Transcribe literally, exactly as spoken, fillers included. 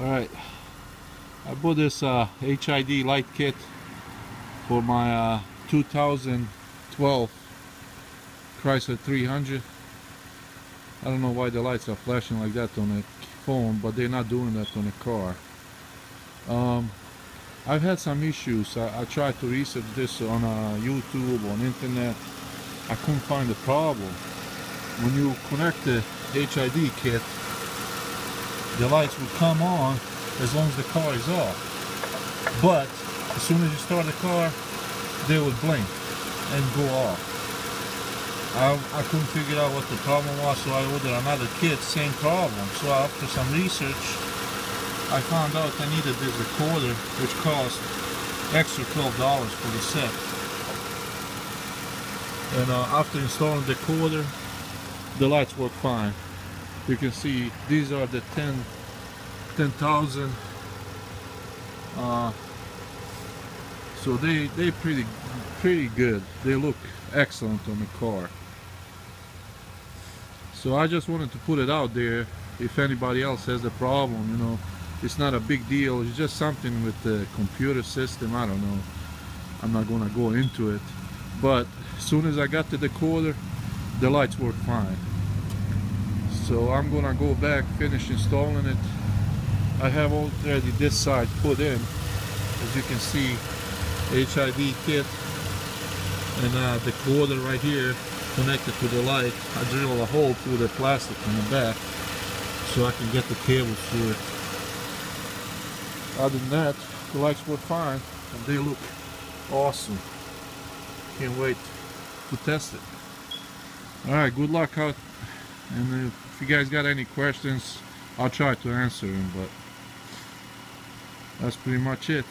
Alright, I bought this uh, H I D light kit for my uh, two thousand twelve Chrysler three hundred. I don't know why the lights are flashing like that on the phone, but they're not doing that on the car. Um, I've had some issues. I, I tried to research this on uh, YouTube, on internet. I couldn't find the problem. When you connect the H I D kit, the lights would come on as long as the car is off. But as soon as you start the car, they would blink and go off. I, I couldn't figure out what the problem was, so I ordered another kit, same problem. So after some research, I found out I needed this recorder, which cost extra twelve dollars for the set. And uh, after installing the recorder, the lights work fine. You can see these are the ten thousand. Uh, so they they pretty pretty good. They look excellent on the car. So I just wanted to put it out there. If anybody else has the problem, you know, it's not a big deal. It's just something with the computer system. I don't know. I'm not gonna go into it. But as soon as I got to the recorder, the lights work fine. So I'm gonna go back, finish installing it. I have already this side put in, as you can see, H I D kit, and uh, the recorder right here connected to the light. I drill a hole through the plastic on the back so I can get the cable through it. Other than that, the lights work fine and they look awesome. Can't wait to test it. Alright, good luck out, and if you guys got any questions, I'll try to answer them, but that's pretty much it.